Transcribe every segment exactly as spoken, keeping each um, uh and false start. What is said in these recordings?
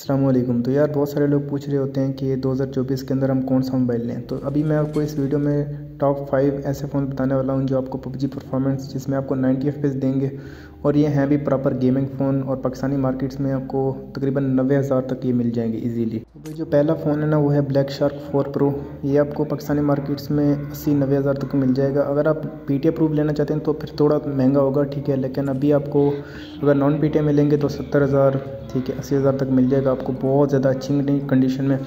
अस्सलामुअलैकुम। तो यार बहुत सारे लोग पूछ रहे होते हैं कि दो हज़ार चौबीस के अंदर हम कौन सा मोबाइल लें। तो अभी मैं आपको इस वीडियो में टॉप फाइव ऐसे फ़ोन बताने वाला हूं जो आपको पबजी परफॉर्मेंस जिसमें आपको नब्बे एफ पी एस देंगे, और ये हैं भी प्रॉपर गेमिंग फ़ोन, और पाकिस्तानी मार्केट्स में आपको तकरीबन नब्बे हज़ार तक ये मिल जाएंगे ईजीली। तो जो पहला फ़ोन है ना वो है ब्लैक शार्क फोर प्रो। ये आपको पाकिस्तानी मार्केट्स में अस्सी नब्बे हज़ार तक मिल जाएगा। अगर आप पीटीए प्रूफ लेना चाहते हैं तो फिर थोड़ा महंगा होगा, ठीक है, लेकिन अभी आपको अगर नॉन पीटीए में लेंगे तो सत्तर हज़ार ठीक है अस्सी हज़ार तक मिल जाएगा आपको, बहुत ज़्यादा अच्छी कंडीशन में।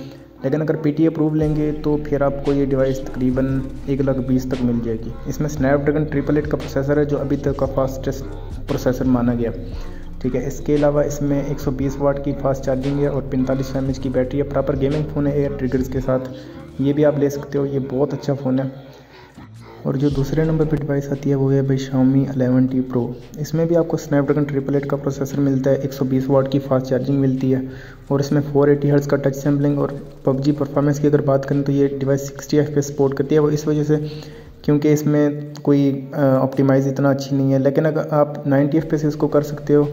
लेकिन अगर पीटीए अप्रूव लेंगे तो फिर आपको ये डिवाइस तकरीबन एक लाख बीस तक मिल जाएगी। इसमें स्नैपड्रैगन एट एट एट का प्रोसेसर है जो अभी तक का फास्टेस्ट प्रोसेसर माना गया, ठीक है। इसके अलावा इसमें एक सौ बीस वाट की फास्ट चार्जिंग है और पैंतालीस एमएच की बैटरी है। प्रॉपर गेमिंग फ़ोन है एयर ट्रिगर्स के साथ, ये भी आप ले सकते हो, ये बहुत अच्छा फ़ोन है। और जो दूसरे नंबर पर डिवाइस आती है वो है भाई Xiaomi इलेवन टी प्रो। इसमें भी आपको स्नैपड्रैगन एट एट एट का प्रोसेसर मिलता है, एक सौ बीस वाट की फास्ट चार्जिंग मिलती है, और इसमें फोर एटी हर्ट्ज़ का टच सैम्पलिंग। और पबजी परफॉर्मेंस की अगर बात करें तो ये device sixty F P S support करती है, वो इस वजह से क्योंकि इसमें कोई ऑप्टिमाइज़ इतना अच्छी नहीं है। लेकिन अगर आप नाइन्टी एफ पी एस इसको कर सकते हो,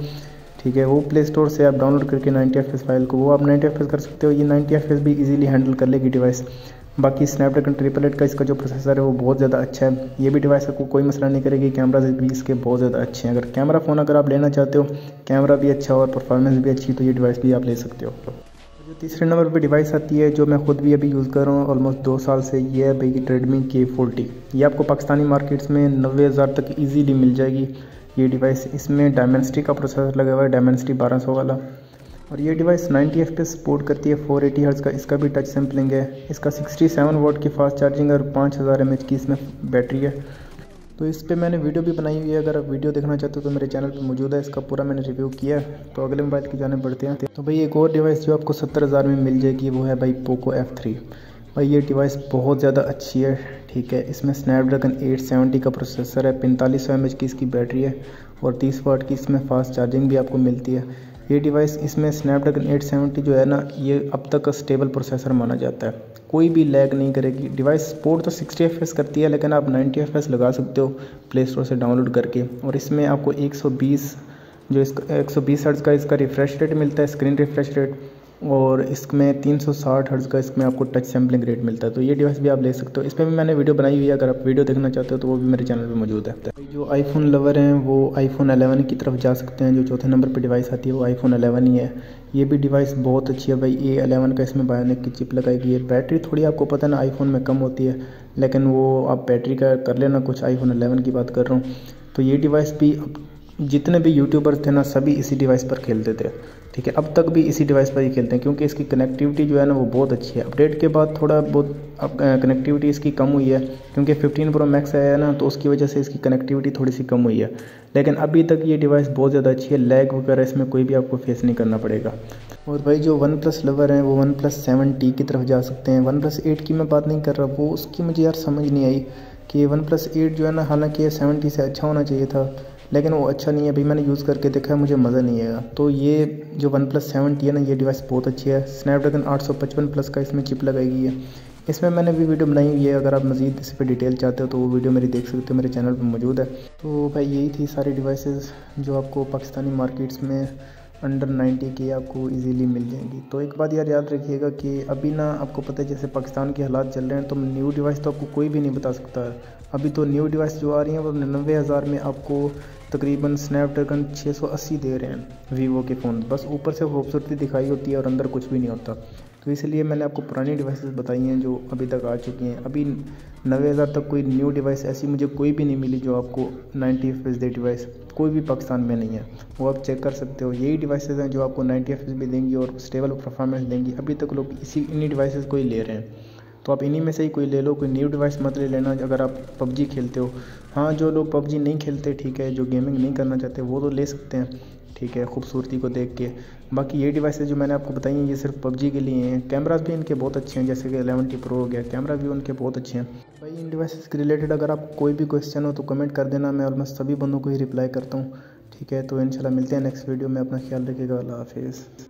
ठीक है, वो प्ले स्टोर से आप डाउनलोड करके ninety F P S file को वो आप नाइन्टी एफ पी एस कर सकते हो। ये नाइन्टी एफ पी एस भी ईजिली हैंडल कर लेगी डिवाइस। बाकी स्नैपड्रैगन एट एट एट का इसका जो प्रोसेसर है वो बहुत ज़्यादा अच्छा है, ये भी डिवाइस आपको कोई मसला नहीं करेगी। कैमराज भी इसके बहुत ज़्यादा अच्छे हैं, अगर कैमरा फ़ोन अगर आप लेना चाहते हो, कैमरा भी अच्छा और परफॉर्मेंस भी अच्छी, तो ये डिवाइस भी आप ले सकते हो। जो तीसरे नंबर पे डिवाइस आती है जो मैं खुद भी अभी यूज़ कर रहा हूँ ऑलमोस्ट दो साल से, ये है भाई रेडमी के फोर्टी। ये आपको पाकिस्तानी मार्केट्स में नब्बे हज़ार तक ईजीली मिल जाएगी ये डिवाइस। इसमें डायमेंसिटी का प्रोसेसर लगा हुआ है, डायमेंसिटी बारह सौ वाला, और ये device ninety F P S support करती है, फोर एटी हर्ट्ज़ का इसका भी टच सैम्पलिंग है। इसका सिक्सटी सेवन वाट की फास्ट चार्जिंग और पाँच हज़ार एमएच की इसमें बैटरी है। तो इस पे मैंने वीडियो भी बनाई हुई है, अगर आप वीडियो देखना चाहते हो तो मेरे चैनल पे मौजूद है, इसका पूरा मैंने रिव्यू किया है। तो अगले मोबाइल की जाने बढ़ते हैं। तो भाई एक और डिवाइस जो आपको सत्तर हज़ार में मिल जाएगी वो है भाई पोको एफ थ्री। भाई ये डिवाइस बहुत ज़्यादा अच्छी है, ठीक है। इसमें स्नैपड्रैगन एट सेवेंटी का प्रोसेसर है, पैंतालीस सौ एम एच की इसकी बैटरी है, और तीस वाट की इसमें फास्ट चार्जिंग भी आपको मिलती है। ये डिवाइस इसमें स्नैपड्रैगन एट सेवेंटी जो है ना, ये अब तक का स्टेबल प्रोसेसर माना जाता है, कोई भी लैग नहीं करेगी। डिवाइस सपोर्ट तो सिक्सटी एफ एस करती है, लेकिन आप नाइन्टी एफ एस लगा सकते हो प्ले स्टोर से डाउनलोड करके। और इसमें आपको एक सौ बीस जो इसका एक सौ बीस हर्ट्ज़ का इसका रिफ़्रेश रेट मिलता है, स्क्रीन रिफ्रेश रेट, और इसमें तीन सौ साठ हर्ट्ज़ का इसमें आपको टच सैम्पलिंग रेट मिलता है। तो ये डिवाइस भी आप ले सकते हो, इस पर भी मैंने वीडियो बनाई हुई है, अगर आप वीडियो देखना चाहते हो तो वो भी मेरे चैनल पे मौजूद है। जो आईफोन लवर हैं वो आईफोन इलेवन की तरफ जा सकते हैं। जो चौथे नंबर पे डिवाइस आती है वो आईफोन इलेवन ही है। ये भी डिवाइस बहुत अच्छी है भाई, ए इलेवन का इसमें बायोनिक की चिप लगाई गई है। बैटरी थोड़ी आपको पता है ना आईफोन में कम होती है, लेकिन वो आप बैटरी का कर लेना कुछ, आईफोन इलेवन की बात कर रहा हूँ। तो ये डिवाइस भी जितने भी यूट्यूबर्स थे ना सभी इसी डिवाइस पर खेलते थे, ठीक है, अब तक भी इसी डिवाइस पर ही खेलते हैं, क्योंकि इसकी कनेक्टिविटी जो है ना वो बहुत अच्छी है। अपडेट के बाद थोड़ा बहुत अब कनेक्टिविटी इसकी कम हुई है, क्योंकि फिफ्टीन प्रो मैक्स आया है ना, तो उसकी वजह से इसकी कनेक्टिविटी थोड़ी सी कम हुई है। लेकिन अभी तक ये डिवाइस बहुत ज़्यादा अच्छी है, लैग वगैरह इसमें कोई भी आपको फेस नहीं करना पड़ेगा। और भाई जो वन प्लस लवर हैं वो वन प्लस सेवन टी की तरफ जा सकते हैं। वन प्लस एट की मैं बात नहीं कर रहा, वो उसकी मुझे यार समझ नहीं आई कि वन प्लस एट जो है ना, हालाँकि सेवन टी से अच्छा होना चाहिए था, लेकिन वो अच्छा नहीं है। अभी मैंने यूज़ करके देखा है, मुझे मज़ा नहीं आएगा। तो ये जो वन प्लस सेवन टी है ना, ये डिवाइस बहुत अच्छी है। स्नैपड्रैगन आठ सौ पचपन प्लस का इसमें चिप लगाई गई है। इसमें मैंने भी वीडियो बनाई हुई है, अगर आप मज़ीद इस पर डिटेल चाहते हो तो वो वीडियो मेरी देख सकते हो, मेरे चैनल पर मौजूद है। तो भाई यही थी सारी डिवाइसेस जो आपको पाकिस्तानी मार्केट्स में अंडर नाइन्टी के आपको इजीली मिल जाएंगी। तो एक बात यार याद रखिएगा कि अभी ना आपको पता है जैसे पाकिस्तान के हालात चल रहे हैं, तो न्यू डिवाइस तो आपको कोई भी नहीं बता सकता है। अभी तो न्यू डिवाइस जो आ रही हैं वो नब्बे हज़ार में आपको तकरीबन स्नैपड्रैगन छः सौ अस्सी दे रहे हैं वीवो के फ़ोन, बस ऊपर से खूबसूरती दिखाई होती है और अंदर कुछ भी नहीं होता। तो इसलिए मैंने आपको पुरानी डिवाइसेस बताई हैं जो अभी तक आ चुकी हैं। अभी नब्बे हज़ार तक कोई न्यू डिवाइस ऐसी मुझे कोई भी नहीं मिली जो आपको नाइन्टी एफ एस दे, डिवाइस कोई भी पाकिस्तान में नहीं है, वो आप चेक कर सकते हो। यही डिवाइसेस हैं जो आपको नाइन्टी एफ एस भी देंगी और स्टेबल परफॉर्मेंस देंगी। अभी तक लोग इसी इन्हीं डिवाइसेस को ही ले रहे हैं, तो आप इन्हीं में से ही कोई ले लो, कोई न्यू डिवाइस मत ले लेना अगर आप पबजी खेलते हो। हाँ, जो लोग पबजी नहीं खेलते, ठीक है, जो गेमिंग नहीं करना चाहते वो तो ले सकते हैं, ठीक है, खूबसूरती को देख के। बाकी ये डिवाइसेस जो मैंने आपको बताई हैं ये सिर्फ पबजी के लिए हैं। कैमरास भी इनके बहुत अच्छे हैं, जैसे कि इलेवन टी प्रो हो गया, कैमरा भी उनके बहुत अच्छे हैं। भाई इन डिवाइसेस के रिलेटेड अगर आप कोई भी क्वेश्चन हो तो कमेंट कर देना, मैं ऑलमोस्ट सभी बंदों को ही रिप्लाई करता हूँ, ठीक है। तो इंशाल्लाह मिलते हैं नेक्स्ट वीडियो में, अपना ख्याल रखिएगा, अल्लाह हाफिज़।